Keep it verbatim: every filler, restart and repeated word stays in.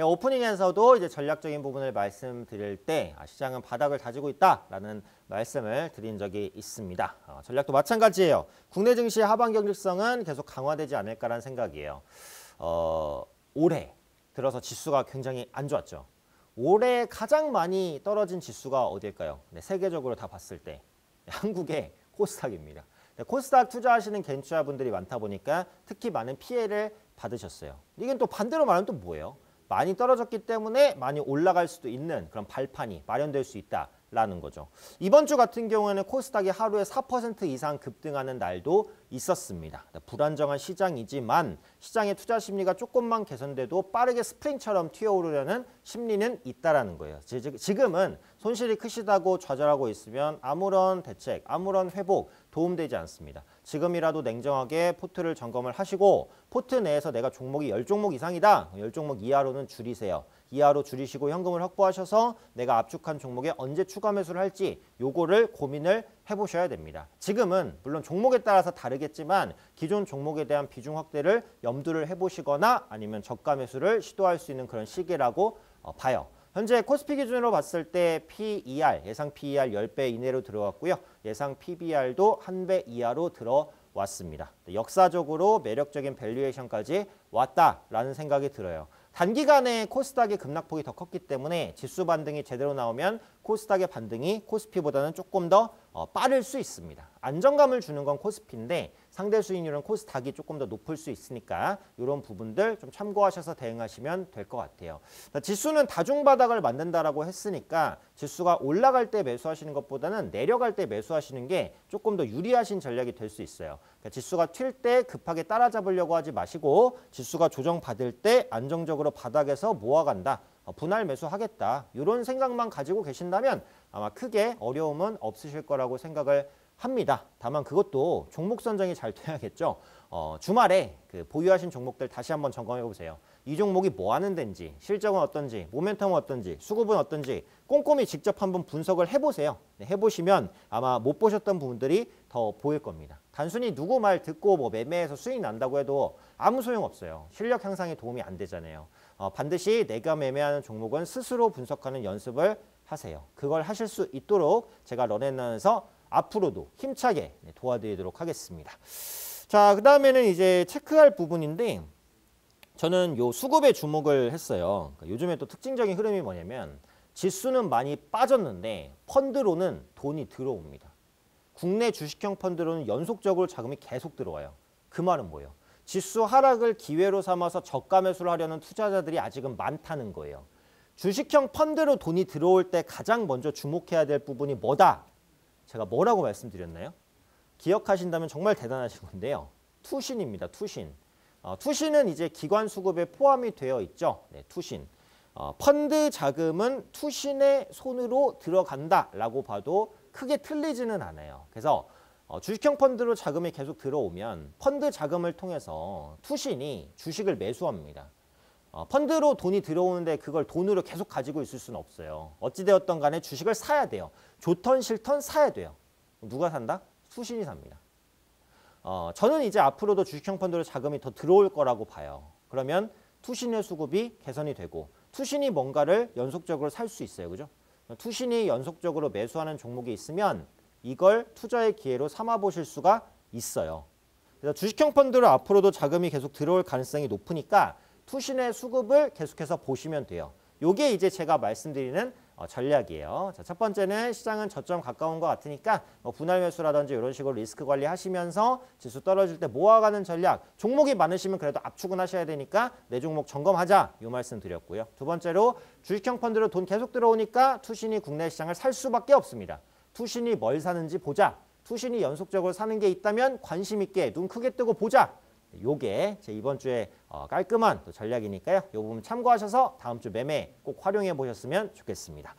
제가 오프닝에서도 이제 전략적인 부분을 말씀드릴 때 시장은 바닥을 다지고 있다라는 말씀을 드린 적이 있습니다. 어, 전략도 마찬가지예요. 국내 증시의 하반 경직성은 계속 강화되지 않을까라는 생각이에요. 어, 올해 들어서 지수가 굉장히 안 좋았죠. 올해 가장 많이 떨어진 지수가 어디일까요? 네, 세계적으로 다 봤을 때 한국의 코스닥입니다. 네, 코스닥 투자하시는 겐투자분들이 많다 보니까 특히 많은 피해를 받으셨어요. 이건 또 반대로 말하면 또 뭐예요? 많이 떨어졌기 때문에 많이 올라갈 수도 있는 그런 발판이 마련될 수 있다라는 거죠. 이번 주 같은 경우에는 코스닥이 하루에 사 퍼센트 이상 급등하는 날도 있었습니다. 불안정한 시장이지만 시장의 투자 심리가 조금만 개선돼도 빠르게 스프링처럼 튀어오르려는 심리는 있다라는 거예요. 지금은 손실이 크시다고 좌절하고 있으면 아무런 대책, 아무런 회복 도움되지 않습니다. 지금이라도 냉정하게 포트를 점검을 하시고 포트 내에서 내가 종목이 열 종목 이상이다. 열 종목 이하로는 줄이세요. 이하로 줄이시고 현금을 확보하셔서 내가 압축한 종목에 언제 추가 매수를 할지 요거를 고민을 해보셔야 됩니다. 지금은 물론 종목에 따라서 다르겠지만 기존 종목에 대한 비중 확대를 염두를 해보시거나 아니면 저가 매수를 시도할 수 있는 그런 시기라고 봐요. 현재 코스피 기준으로 봤을 때 피이알, 예상 피이알 십 배 이내로 들어왔고요. 예상 피비알도 일 배 이하로 들어왔습니다. 역사적으로 매력적인 밸류에이션까지 왔다라는 생각이 들어요. 단기간에 코스닥의 급락폭이 더 컸기 때문에 지수 반등이 제대로 나오면 코스닥의 반등이 코스피보다는 조금 더 빠를 수 있습니다. 안정감을 주는 건 코스피인데 상대 수익률은 코스닥이 조금 더 높을 수 있으니까 이런 부분들 좀 참고하셔서 대응하시면 될 것 같아요. 지수는 다중바닥을 만든다라고 했으니까 지수가 올라갈 때 매수하시는 것보다는 내려갈 때 매수하시는 게 조금 더 유리하신 전략이 될 수 있어요. 그러니까 지수가 튈 때 급하게 따라잡으려고 하지 마시고 지수가 조정받을 때 안정적으로 바닥에서 모아간다. 분할 매수하겠다. 이런 생각만 가지고 계신다면 아마 크게 어려움은 없으실 거라고 생각을 합니다. 다만 그것도 종목 선정이 잘 돼야겠죠. 어, 주말에 그 보유하신 종목들 다시 한번 점검해 보세요. 이 종목이 뭐 하는 데인지, 실적은 어떤지, 모멘텀은 어떤지, 수급은 어떤지 꼼꼼히 직접 한번 분석을 해보세요. 네, 해보시면 아마 못 보셨던 부분들이 더 보일 겁니다. 단순히 누구 말 듣고 뭐 매매해서 수익 난다고 해도 아무 소용없어요. 실력 향상에 도움이 안 되잖아요. 어, 반드시 내가 매매하는 종목은 스스로 분석하는 연습을 하세요. 그걸 하실 수 있도록 제가 런앤런에서 앞으로도 힘차게 도와드리도록 하겠습니다. 자, 그 다음에는 이제 체크할 부분인데 저는 요 수급에 주목을 했어요. 그러니까 요즘에 또 특징적인 흐름이 뭐냐면 지수는 많이 빠졌는데 펀드로는 돈이 들어옵니다. 국내 주식형 펀드로는 연속적으로 자금이 계속 들어와요. 그 말은 뭐예요? 지수 하락을 기회로 삼아서 저가 매수를 하려는 투자자들이 아직은 많다는 거예요. 주식형 펀드로 돈이 들어올 때 가장 먼저 주목해야 될 부분이 뭐다? 제가 뭐라고 말씀드렸나요? 기억하신다면 정말 대단하신 건데요. 투신입니다. 투신. 어, 투신은 이제 기관 수급에 포함이 되어 있죠. 네, 투신. 어, 펀드 자금은 투신의 손으로 들어간다라고 봐도 크게 틀리지는 않아요. 그래서 어, 주식형 펀드로 자금이 계속 들어오면 펀드 자금을 통해서 투신이 주식을 매수합니다. 어, 펀드로 돈이 들어오는데 그걸 돈으로 계속 가지고 있을 수는 없어요. 어찌되었던 간에 주식을 사야 돼요. 좋던 싫던 사야 돼요. 누가 산다? 투신이 삽니다. 어, 저는 이제 앞으로도 주식형 펀드로 자금이 더 들어올 거라고 봐요. 그러면 투신의 수급이 개선이 되고 투신이 뭔가를 연속적으로 살 수 있어요. 그죠? 투신이 연속적으로 매수하는 종목이 있으면 이걸 투자의 기회로 삼아보실 수가 있어요. 그래서 주식형 펀드로 앞으로도 자금이 계속 들어올 가능성이 높으니까 투신의 수급을 계속해서 보시면 돼요. 요게 이제 제가 말씀드리는 전략이에요. 자, 첫 번째는 시장은 저점 가까운 것 같으니까 뭐 분할 매수라든지 이런 식으로 리스크 관리하시면서 지수 떨어질 때 모아가는 전략. 종목이 많으시면 그래도 압축은 하셔야 되니까 내 종목 점검하자. 요 말씀 드렸고요. 두 번째로 주식형 펀드로 돈 계속 들어오니까 투신이 국내 시장을 살 수밖에 없습니다. 투신이 뭘 사는지 보자. 투신이 연속적으로 사는 게 있다면 관심 있게 눈 크게 뜨고 보자. 요게 제 이번 주에 깔끔한 또 전략이니까요. 요 부분 참고하셔서 다음 주 매매 꼭 활용해 보셨으면 좋겠습니다.